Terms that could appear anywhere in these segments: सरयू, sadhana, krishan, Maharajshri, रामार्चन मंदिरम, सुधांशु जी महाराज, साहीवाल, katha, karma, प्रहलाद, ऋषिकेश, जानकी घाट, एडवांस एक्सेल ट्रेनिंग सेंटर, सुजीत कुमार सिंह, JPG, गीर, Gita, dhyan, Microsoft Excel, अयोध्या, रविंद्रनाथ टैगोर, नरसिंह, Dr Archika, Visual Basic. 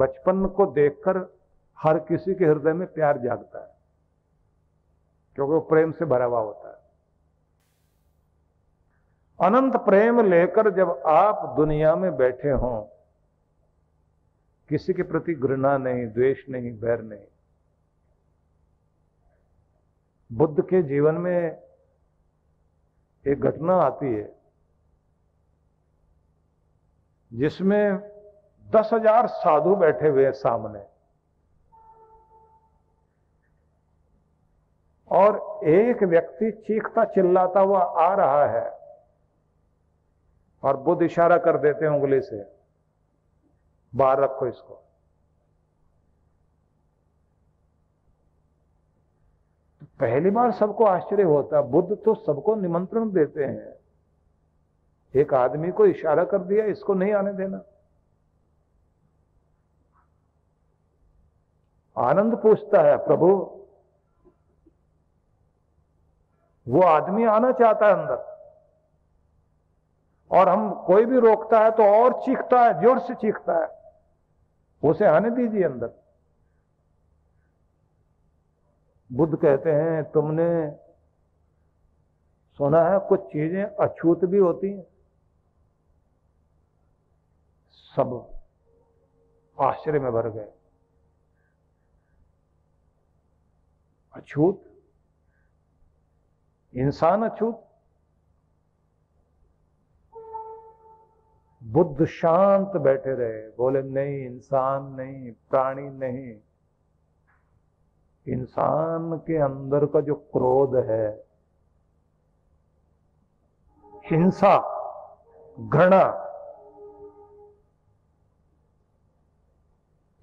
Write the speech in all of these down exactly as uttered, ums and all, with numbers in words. बचपन को देखकर हर किसी के हृदय में प्यार जागता है, क्योंकि वो प्रेम से भरा हुआ होता है। अनंत प्रेम लेकर जब आप दुनिया में बैठे हों, किसी के प्रति घृणा नहीं, द्वेष नहीं, बैर नहीं। बुद्ध के जीवन में एक घटना आती है जिसमें दस हजार साधु बैठे हुए हैं सामने, और एक व्यक्ति चीखता चिल्लाता हुआ आ रहा है और बुद्ध इशारा कर देते हैं उंगली से, बाहर रखो इसको। पहली बार सबको आश्चर्य होता, बुद्ध तो सबको निमंत्रण देते हैं, एक आदमी को इशारा कर दिया इसको नहीं आने देना। आनंद पूछता है, प्रभु वो आदमी आना चाहता है अंदर, और हम कोई भी रोकता है तो और चीखता है, जोर से चीखता है, उसे आने दीजिए अंदर। बुद्ध कहते हैं, तुमने सुना है कुछ चीजें अछूत भी होती हैं? सब आश्चर्य में भर गए। अछूत इंसान, अछूत? बुद्ध शांत बैठे रहे, बोले नहीं, इंसान नहीं, प्राणी नहीं, इंसान के अंदर का जो क्रोध है, हिंसा, घृणा,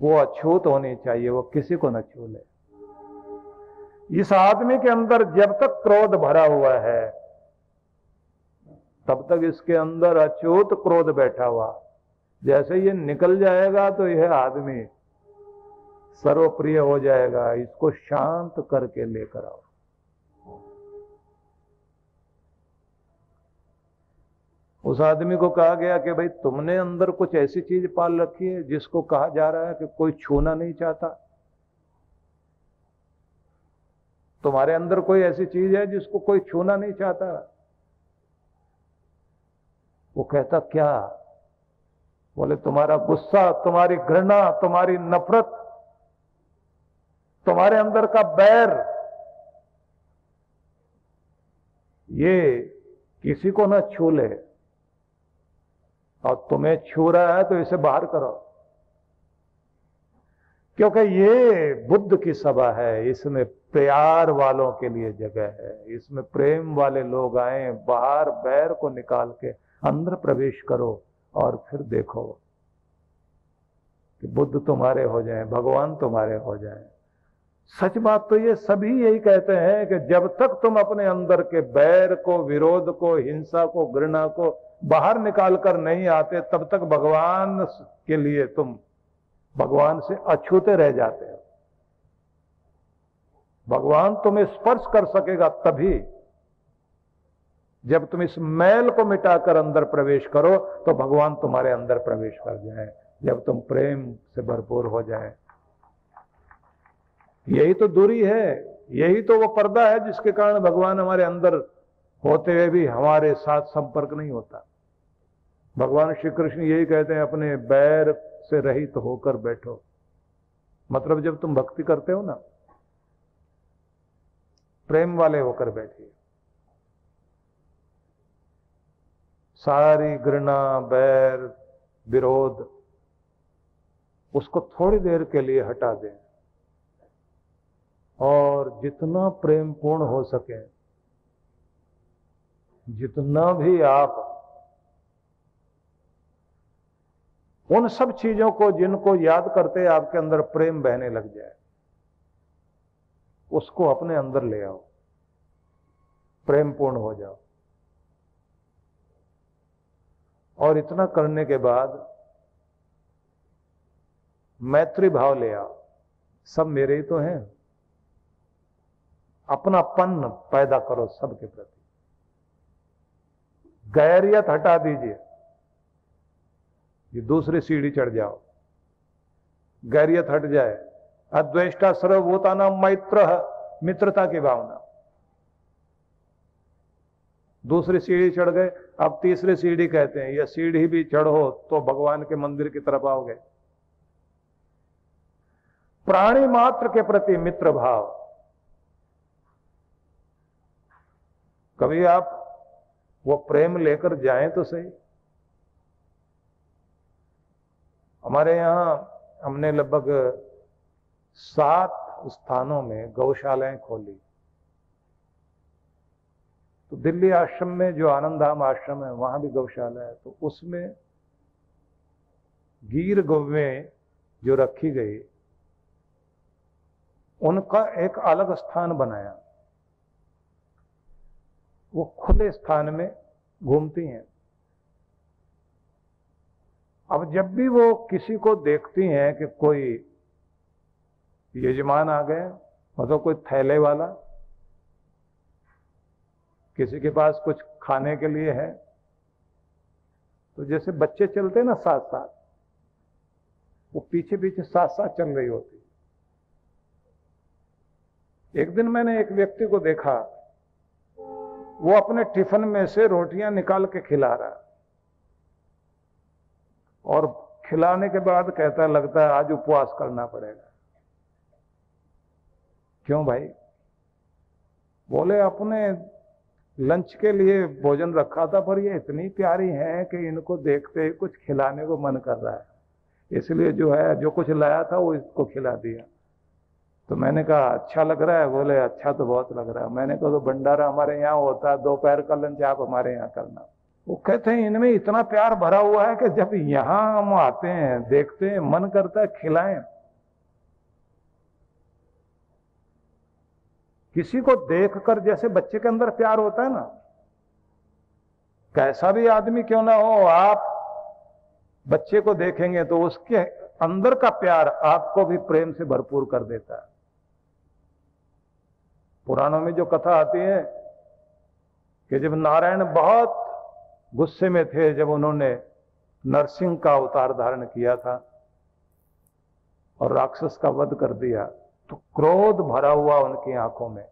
वो अछूत होनी चाहिए, वो किसी को न छू ले। इस आदमी के अंदर जब तक क्रोध भरा हुआ है तब तक इसके अंदर अछूत क्रोध बैठा हुआ, जैसे ये निकल जाएगा तो यह आदमी सर्वप्रिय हो जाएगा। इसको शांत करके लेकर आओ। उस आदमी को कहा गया कि भाई तुमने अंदर कुछ ऐसी चीज पाल रखी है जिसको कहा जा रहा है कि कोई छूना नहीं चाहता। तुम्हारे अंदर कोई ऐसी चीज है जिसको कोई छूना नहीं चाहता। वो कहता क्या? बोले तुम्हारा गुस्सा, तुम्हारी घृणा, तुम्हारी नफरत, तुम्हारे अंदर का बैर, ये किसी को ना छू ले, और तुम्हें छू रहा है तो इसे बाहर करो, क्योंकि ये बुद्ध की सभा है, इसमें प्यार वालों के लिए जगह है, इसमें प्रेम वाले लोग आए। बाहर बैर को निकाल के अंदर प्रवेश करो और फिर देखो कि बुद्ध तुम्हारे हो जाए, भगवान तुम्हारे हो जाए। सच बात तो ये सभी यही कहते हैं कि जब तक तुम अपने अंदर के बैर को, विरोध को, हिंसा को, घृणा को बाहर निकाल कर नहीं आते, तब तक भगवान के लिए तुम भगवान से अछूते रह जाते हो। भगवान तुम्हें स्पर्श कर सकेगा तभी, जब तुम इस मैल को मिटाकर अंदर प्रवेश करो तो भगवान तुम्हारे अंदर प्रवेश कर जाए, जब तुम प्रेम से भरपूर हो जाए। यही तो दूरी है, यही तो वो पर्दा है जिसके कारण भगवान हमारे अंदर होते हुए भी हमारे साथ संपर्क नहीं होता। भगवान श्री कृष्ण यही कहते हैं, अपने बैर से रहित तो होकर बैठो। मतलब जब तुम भक्ति करते हो ना, प्रेम वाले होकर बैठिए। सारी घृणा, बैर, विरोध, उसको थोड़ी देर के लिए हटा दें और जितना प्रेम पूर्ण हो सके, जितना भी आप उन सब चीजों को जिनको याद करते आपके अंदर प्रेम बहने लग जाए, उसको अपने अंदर ले आओ, प्रेम पूर्ण हो जाओ। और इतना करने के बाद मैत्री भाव ले आओ, सब मेरे ही तो हैं। अपनापन पैदा करो सबके प्रति, गैरियत हटा दीजिए, ये दूसरी सीढ़ी चढ़ जाओ। गैरियत हट जाए। अद्वेष्टा सर्वभूतानां मैत्रः, मित्रता की भावना। दूसरी सीढ़ी चढ़ गए, अब तीसरी सीढ़ी कहते हैं, यह सीढ़ी भी चढ़ो तो भगवान के मंदिर की तरफ आओगे। प्राणी मात्र के प्रति मित्र भाव। कभी आप वो प्रेम लेकर जाएं तो सही। हमारे यहां हमने लगभग सात स्थानों में गौशालाएं खोली। तो दिल्ली आश्रम में जो आनंदधाम आश्रम है वहां भी गौशाला है, तो उसमें गीर गौवें जो रखी गई उनका एक अलग स्थान बनाया। वो खुले स्थान में घूमती हैं। अब जब भी वो किसी को देखती हैं कि कोई यजमान आ गए, मतलब कोई थैले वाला, किसी के पास कुछ खाने के लिए है, तो जैसे बच्चे चलते ना साथ साथ, वो पीछे पीछे साथ साथ चल रही होती। एक दिन मैंने एक व्यक्ति को देखा, वो अपने टिफिन में से रोटियां निकाल के खिला रहा, और खिलाने के बाद कहता, लगता है आज उपवास करना पड़ेगा। क्यों भाई? बोले अपने लंच के लिए भोजन रखा था, पर ये इतनी प्यारी है कि इनको देखते ही कुछ खिलाने को मन कर रहा है, इसलिए जो है जो कुछ लाया था वो इसको खिला दिया। तो मैंने कहा अच्छा लग रहा है? बोले अच्छा तो बहुत लग रहा है। मैंने कहा तो भंडारा हमारे यहाँ होता है, दोपहर का लंच आप हमारे यहाँ करना। वो कहते हैं इनमें इतना प्यार भरा हुआ है कि जब यहाँ हम आते हैं, देखते हैं, मन करता है खिलाएं। किसी को देखकर जैसे बच्चे के अंदर प्यार होता है ना, कैसा भी आदमी क्यों ना हो, आप बच्चे को देखेंगे तो उसके अंदर का प्यार आपको भी प्रेम से भरपूर कर देता है। पुराणों में जो कथा आती है कि जब नारायण बहुत गुस्से में थे, जब उन्होंने नरसिंह का अवतार धारण किया था और राक्षस का वध कर दिया, तो क्रोध भरा हुआ उनकी आंखों में।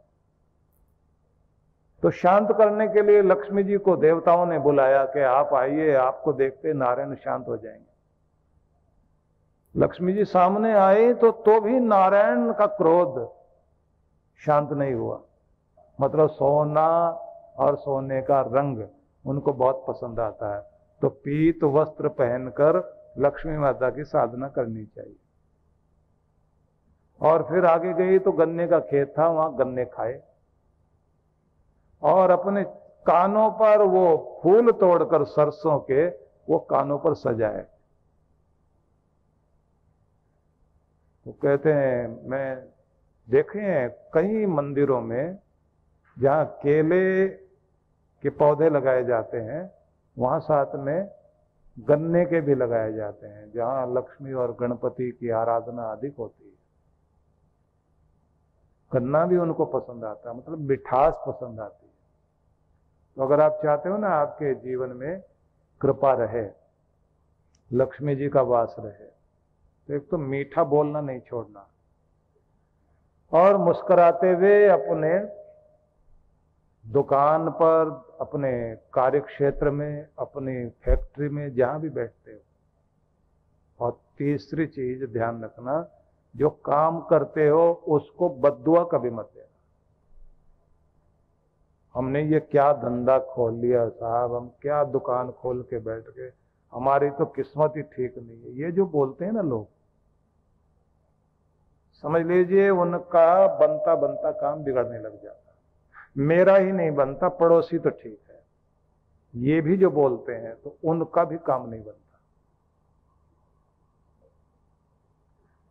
तो शांत करने के लिए लक्ष्मी जी को देवताओं ने बुलाया कि आप आइए, आपको देखते नारायण शांत हो जाएंगे। लक्ष्मी जी सामने आए तो तो भी नारायण का क्रोध शांत नहीं हुआ। मतलब सोना और सोने का रंग उनको बहुत पसंद आता है, तो पीत वस्त्र पहनकर लक्ष्मी माता की साधना करनी चाहिए। और फिर आगे गई तो गन्ने का खेत था, वहां गन्ने खाए, और अपने कानों पर वो फूल तोड़कर सरसों के वो कानों पर सजाए। वो कहते हैं मैं देखे हैं कई मंदिरों में जहां केले के पौधे लगाए जाते हैं, वहां साथ में गन्ने के भी लगाए जाते हैं, जहां लक्ष्मी और गणपति की आराधना अधिक होती है। गन्ना भी उनको पसंद आता है, मतलब मिठास पसंद आती है। तो अगर आप चाहते हो ना आपके जीवन में कृपा रहे, लक्ष्मी जी का वास रहे, तो एक तो मीठा बोलना नहीं छोड़ना, और मुस्कुराते हुए अपने दुकान पर, अपने कार्यक्षेत्र में, अपनी फैक्ट्री में, जहां भी बैठते हो। और तीसरी चीज ध्यान रखना, जो काम करते हो उसको बद्दुआ कभी मत देना। हमने ये क्या धंधा खोल लिया साहब, हम क्या दुकान खोल के बैठ गए, हमारी तो किस्मत ही ठीक नहीं है, ये जो बोलते हैं ना लोग, समझ लीजिए उनका बनता बनता काम बिगड़ने लग जाता। मेरा ही नहीं बनता, पड़ोसी तो ठीक है, ये भी जो बोलते हैं तो उनका भी काम नहीं बनता।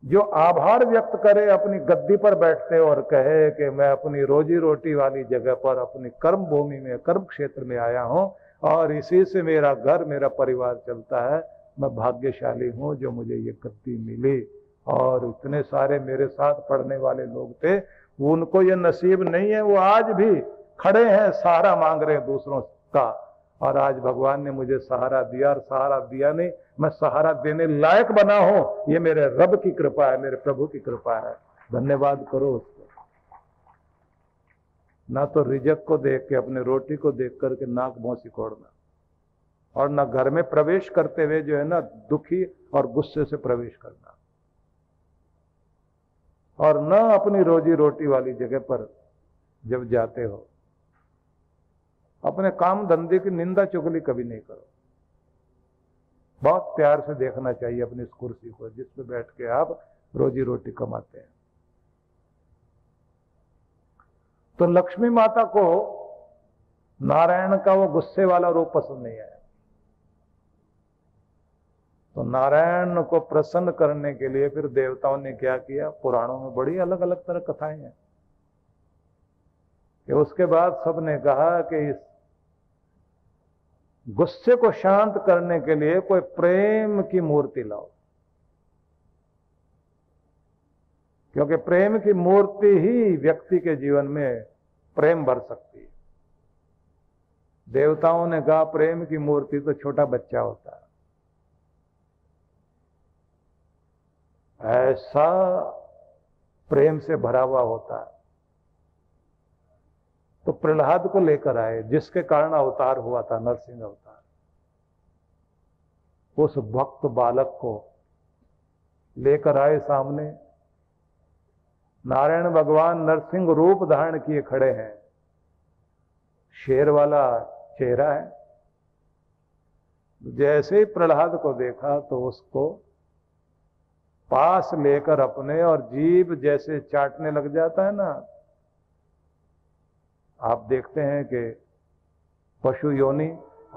जो आभार व्यक्त करे, अपनी गद्दी पर बैठते और कहे कि मैं अपनी रोजी रोटी वाली जगह पर, अपनी कर्म भूमि में, कर्म क्षेत्र में आया हूं और इसी से मेरा घर, मेरा परिवार चलता है, मैं भाग्यशाली हूं जो मुझे ये गद्दी मिली। और इतने सारे मेरे साथ पढ़ने वाले लोग थे, उनको ये नसीब नहीं है, वो आज भी खड़े हैं, सहारा मांग रहे हैं दूसरों का, और आज भगवान ने मुझे सहारा दिया, और सहारा दिया नहीं, मैं सहारा देने लायक बना हूं, ये मेरे रब की कृपा है, मेरे प्रभु की कृपा है। धन्यवाद करो उसको, ना तो रिजक को देख के, अपने रोटी को देख करके नाक मुंह सिकोड़ना, और ना घर में प्रवेश करते हुए जो है ना दुखी और गुस्से से प्रवेश करना, और ना अपनी रोजी रोटी वाली जगह पर जब जाते हो अपने काम धंधे की निंदा चुगली कभी नहीं करो। बहुत प्यार से देखना चाहिए अपनी इस कुर्सी को जिसमें बैठ के आप रोजी रोटी कमाते हैं। तो लक्ष्मी माता को नारायण का वो गुस्से वाला रूप पसंद नहीं आया, तो नारायण को प्रसन्न करने के लिए फिर देवताओं ने क्या किया, पुराणों में बड़ी अलग अलग तरह कथाएं हैं कि उसके बाद सबने कहा कि इस गुस्से को शांत करने के लिए कोई प्रेम की मूर्ति लाओ, क्योंकि प्रेम की मूर्ति ही व्यक्ति के जीवन में प्रेम भर सकती है। देवताओं ने कहा प्रेम की मूर्ति तो छोटा बच्चा होता है, ऐसा प्रेम से भरा हुआ होता है। तो प्रहलाद को लेकर आए जिसके कारण अवतार हुआ था नरसिंह अवतार, उस भक्त बालक को लेकर आए सामने, नारायण भगवान नरसिंह रूप धारण किए खड़े हैं, शेर वाला चेहरा है। जैसे ही प्रहलाद को देखा तो उसको पास लेकर अपने, और जीभ जैसे चाटने लग जाता है ना, आप देखते हैं कि पशु योनि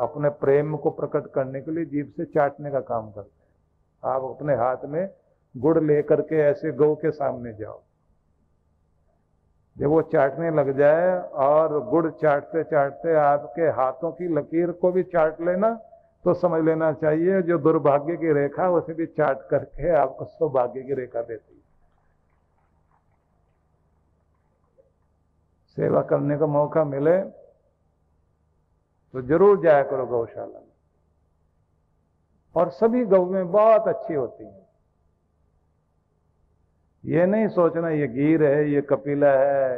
अपने प्रेम को प्रकट करने के लिए जीभ से चाटने का काम करते हैं। आप अपने हाथ में गुड़ लेकर के ऐसे गौ के सामने जाओ, जब वो चाटने लग जाए और गुड़ चाटते चाटते आपके हाथों की लकीर को भी चाट लेना, तो समझ लेना चाहिए जो दुर्भाग्य की रेखा उसे भी चाट करके आपको सौभाग्य की रेखा देती है। सेवा करने का मौका मिले तो जरूर जाया करो गौशाला में, और सभी गौएं बहुत अच्छी होती हैं। ये नहीं सोचना ये गीर है, ये कपिला है,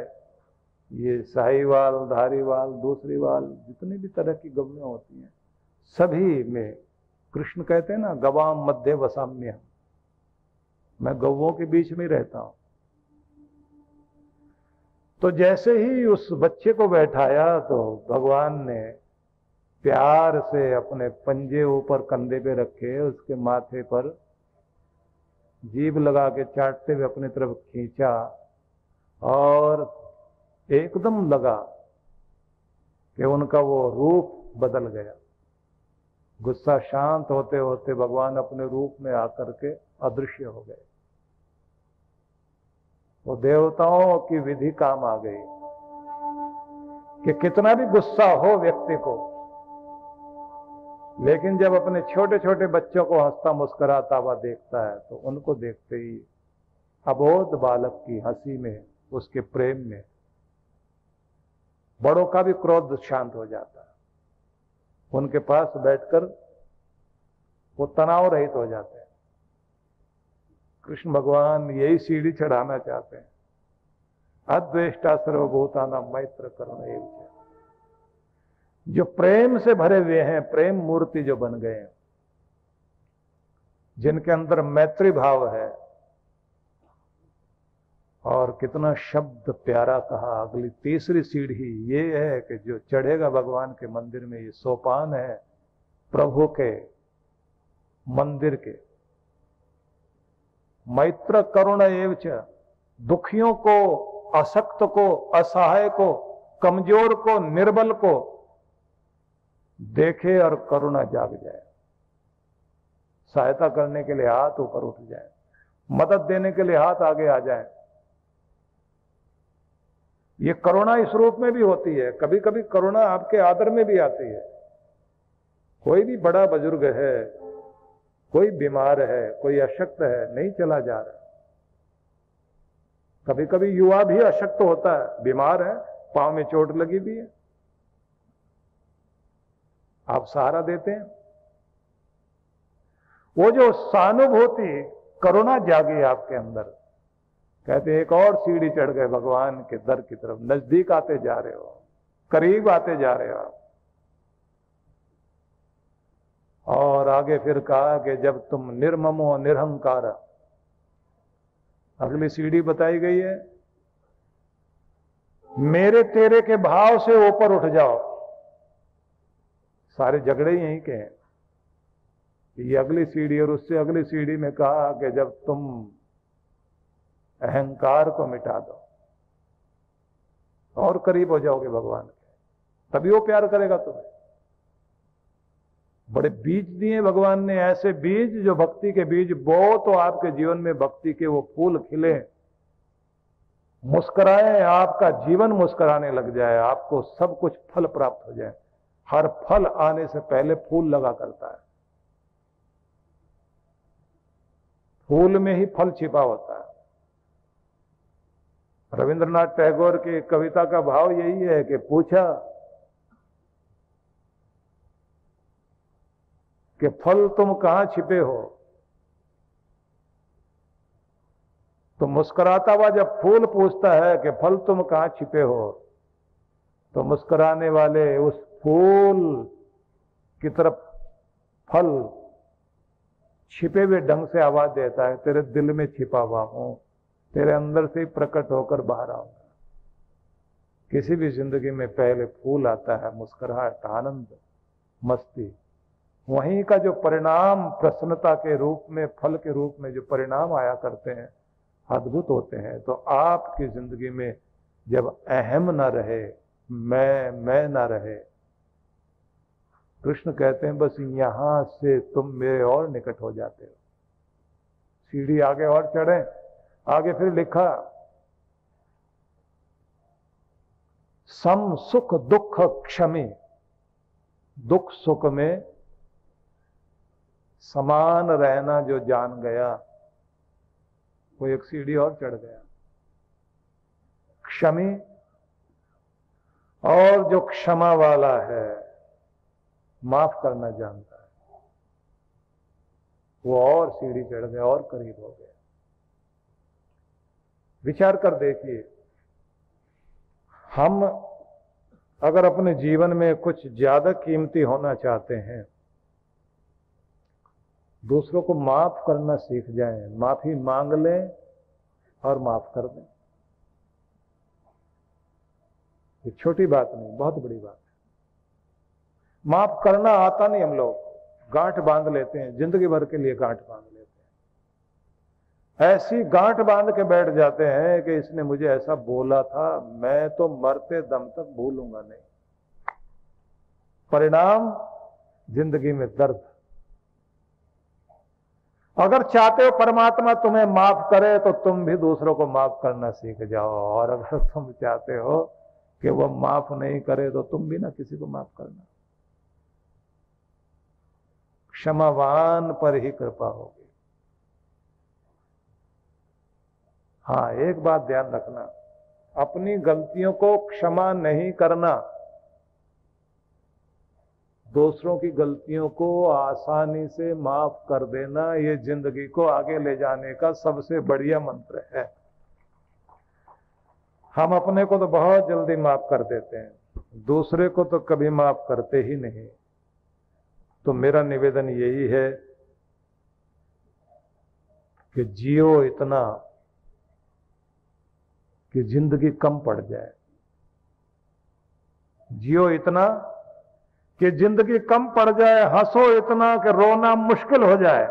ये साहीवाल, धारीवाल, दूसरी वाल, जितनी भी तरह की गवैया होती हैं सभी में कृष्ण कहते हैं ना, गवाम मध्य वसाम्य, मैं गवों के बीच में रहता हूं। तो जैसे ही उस बच्चे को बैठाया तो भगवान ने प्यार से अपने पंजे ऊपर कंधे पे रखे, उसके माथे पर जीभ लगा के चाटते हुए अपनी तरफ खींचा, और एकदम लगा कि उनका वो रूप बदल गया। गुस्सा शांत होते होते भगवान अपने रूप में आकर के अदृश्य हो गए। वो देवताओं की विधि काम आ गई कि कितना भी गुस्सा हो व्यक्ति को, लेकिन जब अपने छोटे छोटे बच्चों को हंसता मुस्कुराता हुआ देखता है तो उनको देखते ही अबोध बालक की हंसी में, उसके प्रेम में बड़ों का भी क्रोध शांत हो जाता है। उनके पास बैठकर वो तनाव रहित हो जाते हैं। कृष्ण भगवान यही सीढ़ी चढ़ाना चाहते हैं, अद्वेष्टा सर्वभूतानां मैत्र करुणैव। जो प्रेम से भरे हुए हैं, प्रेम मूर्ति जो बन गए हैं, जिनके अंदर मैत्री भाव है। और कितना शब्द प्यारा कहा, अगली तीसरी सीढ़ी ये है कि जो चढ़ेगा भगवान के मंदिर में, ये सोपान है प्रभु के मंदिर के। मैत्र करुण एव च, दुखियों को, असक्त को, असहाय को, कमजोर को, निर्बल को देखे और करुणा जाग जाए, सहायता करने के लिए हाथ ऊपर उठ जाए, मदद देने के लिए हाथ आगे आ जाए। ये करुणा इस रूप में भी होती है, कभी कभी करुणा आपके आदर में भी आती है। कोई भी बड़ा बुजुर्ग है, कोई बीमार है, कोई अशक्त है, नहीं चला जा रहा। कभी कभी युवा भी अशक्त होता है, बीमार है, पांव में चोट लगी भी है, आप सहारा देते हैं। वो जो सहानुभूति करुणा जागी आपके अंदर, कहते हैं एक और सीढ़ी चढ़ गए भगवान के दर की तरफ, नजदीक आते जा रहे हो, करीब आते जा रहे हो। और आगे फिर कहा कि जब तुम निर्ममो निरहंकार, अगली सीढ़ी बताई गई है, मेरे तेरे के भाव से ऊपर उठ जाओ। सारे झगड़े यहीं के हैं। ये अगली सीढ़ी और उससे अगली सीढ़ी में कहा कि जब तुम अहंकार को मिटा दो और करीब हो जाओगे भगवान के, तभी वो प्यार करेगा तुम्हें। बड़े बीज दिए भगवान ने, ऐसे बीज जो भक्ति के बीज बो तो आपके जीवन में भक्ति के वो फूल खिले, मुस्कुराएं, आपका जीवन मुस्कुराने लग जाए, आपको सब कुछ फल प्राप्त हो जाए। हर फल आने से पहले फूल लगा करता है, फूल में ही फल छिपा होता है। रविंद्रनाथ टैगोर की कविता का भाव यही है कि पूछा कि फल तुम कहां छिपे हो, तो मुस्कुराता हुआ जब फूल पूछता है कि फल तुम कहां छिपे हो, तो मुस्कुराने वाले उस फूल की तरफ फल छिपे हुए ढंग से आवाज देता है, तेरे दिल में छिपा हुआ हूं, तेरे अंदर से प्रकट होकर बाहर आऊंगा। किसी भी जिंदगी में पहले फूल आता है, मुस्कुराहट, आनंद, मस्ती, वहीं का जो परिणाम प्रसन्नता के रूप में, फल के रूप में जो परिणाम आया करते हैं, अद्भुत होते हैं। तो आपकी जिंदगी में जब अहम ना रहे, मैं मैं ना रहे, कृष्ण कहते हैं बस यहां से तुम मेरे और निकट हो जाते हो। सीढ़ी आगे और चढ़े, आगे फिर लिखा सम सुख दुख क्षमी, दुख सुख में समान रहना जो जान गया वो एक सीढ़ी और चढ़ गया। क्षमी, और जो क्षमा वाला है, माफ करना जानता है, वो और सीढ़ी चढ़ गया और करीब हो गया। विचार कर देखिए, हम अगर अपने जीवन में कुछ ज्यादा कीमती होना चाहते हैं, दूसरों को माफ करना सीख जाएं, माफी मांग लें और माफ कर दें। ये छोटी बात नहीं, बहुत बड़ी बात है। माफ करना आता नहीं, हम लोग गांठ बांध लेते हैं, जिंदगी भर के लिए गांठ बांध लेते हैं। ऐसी गांठ बांध के बैठ जाते हैं कि इसने मुझे ऐसा बोला था, मैं तो मरते दम तक भूलूंगा नहीं। परिणाम जिंदगी में दर्द। अगर चाहते हो परमात्मा तुम्हें माफ करे, तो तुम भी दूसरों को माफ करना सीख जाओ। और अगर तुम चाहते हो कि वो माफ नहीं करे, तो तुम भी ना किसी को माफ करना। क्षमावान पर ही कृपा होगी। हाँ, एक बात ध्यान रखना, अपनी गलतियों को क्षमा नहीं करना, दूसरों की गलतियों को आसानी से माफ कर देना, ये जिंदगी को आगे ले जाने का सबसे बढ़िया मंत्र है। हम अपने को तो बहुत जल्दी माफ कर देते हैं, दूसरे को तो कभी माफ करते ही नहीं। तो मेरा निवेदन यही है कि जियो इतना कि जिंदगी कम पड़ जाए, जियो इतना कि जिंदगी कम पड़ जाए, हंसो इतना कि रोना मुश्किल हो जाए,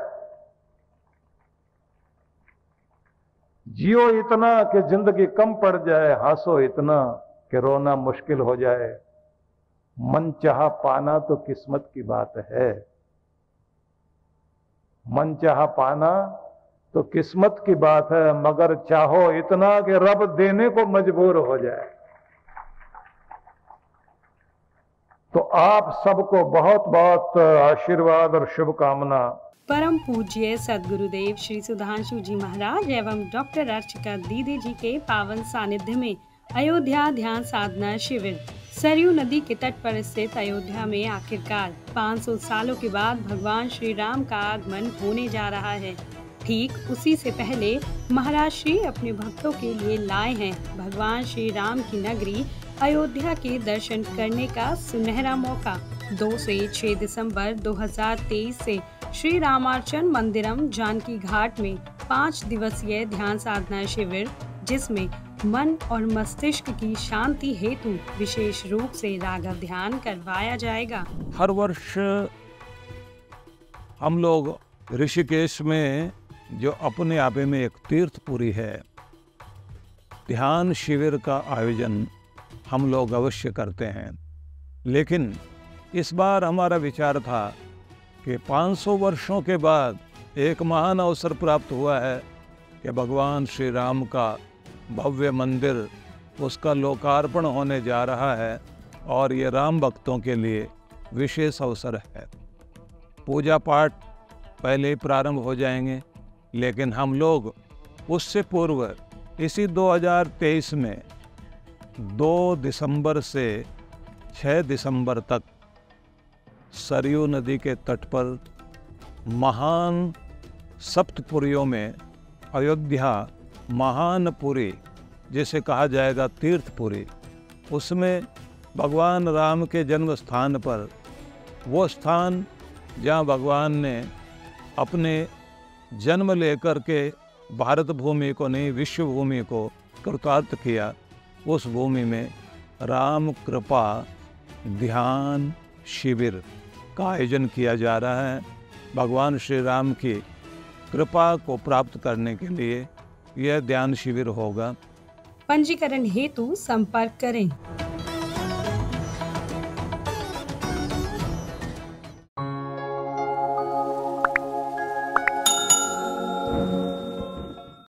जियो इतना कि जिंदगी कम पड़ जाए, हंसो इतना कि रोना मुश्किल हो जाए। मन चाहा पाना तो किस्मत की बात है, मन चाहा पाना तो किस्मत की बात है, मगर चाहो इतना कि रब देने को मजबूर हो जाए। तो आप सबको बहुत बहुत आशीर्वाद और शुभकामना। परम पूज्य सदगुरुदेव श्री सुधांशु जी महाराज एवं डॉक्टर अर्चिका दीदी जी के पावन सानिध्य में अयोध्या ध्यान साधना शिविर सरयू नदी के तट पर स्थित अयोध्या में आखिरकार पाँच सौ सालों के बाद भगवान श्री राम का आगमन होने जा रहा है। ठीक उसी से पहले महाराज श्री अपने भक्तों के लिए लाए हैं भगवान श्री राम की नगरी अयोध्या के दर्शन करने का सुनहरा मौका। दो से छह दिसंबर दो हज़ार तेईस से श्री रामार्चन मंदिरम जानकी घाट में पाँच दिवसीय ध्यान साधना शिविर, जिसमें मन और मस्तिष्क की शांति हेतु विशेष रूप से राघव ध्यान करवाया जाएगा। हर वर्ष हम लोग ऋषिकेश में, जो अपने आप में एक तीर्थपुरी है, ध्यान शिविर का आयोजन हम लोग अवश्य करते हैं, लेकिन इस बार हमारा विचार था कि पाँच सौ वर्षों के बाद एक महान अवसर प्राप्त हुआ है कि भगवान श्री राम का भव्य मंदिर, उसका लोकार्पण होने जा रहा है और ये राम भक्तों के लिए विशेष अवसर है। पूजा पाठ पहले ही प्रारंभ हो जाएंगे, लेकिन हम लोग उससे पूर्व इसी दो हज़ार तेईस में दो दिसंबर से छह दिसंबर तक सरयू नदी के तट पर महान सप्तपुरियों में अयोध्या महानपुरी, जिसे कहा जाएगा तीर्थपुरी, उसमें भगवान राम के जन्म स्थान पर, वो स्थान जहाँ भगवान ने अपने जन्म लेकर के भारत भूमि को नहीं विश्व भूमि को कृतार्थ किया, उस भूमि में राम कृपा ध्यान शिविर का आयोजन किया जा रहा है। भगवान श्री राम की कृपा को प्राप्त करने के लिए यह ध्यान शिविर होगा। पंजीकरण हेतु संपर्क करें।